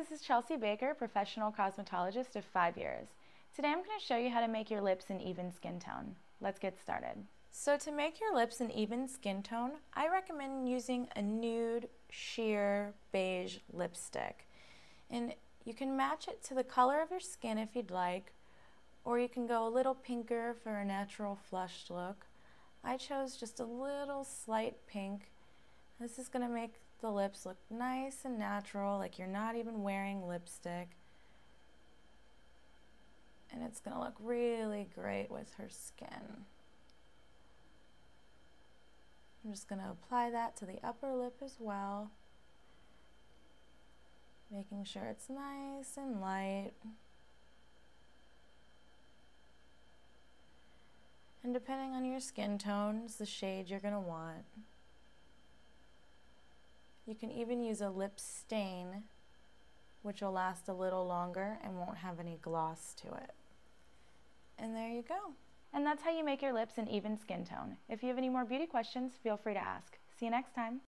this is Chelsea Baker, professional cosmetologist of 5 years. Today I'm going to show you how to make your lips an even skin tone. Let's get started. So to make your lips an even skin tone, I recommend using a nude sheer beige lipstick. And you can match it to the color of your skin if you'd like, or you can go a little pinker for a natural flushed look. I chose just a little slight pink. This is going to make the lips look nice and natural, like you're not even wearing lipstick. And it's going to look really great with her skin. I'm just going to apply that to the upper lip as well, making sure it's nice and light. And depending on your skin tones, the shade you're going to want. You can even use a lip stain, which will last a little longer and won't have any gloss to it. And there you go. And that's how you make your lips an even skin tone. If you have any more beauty questions, feel free to ask. See you next time.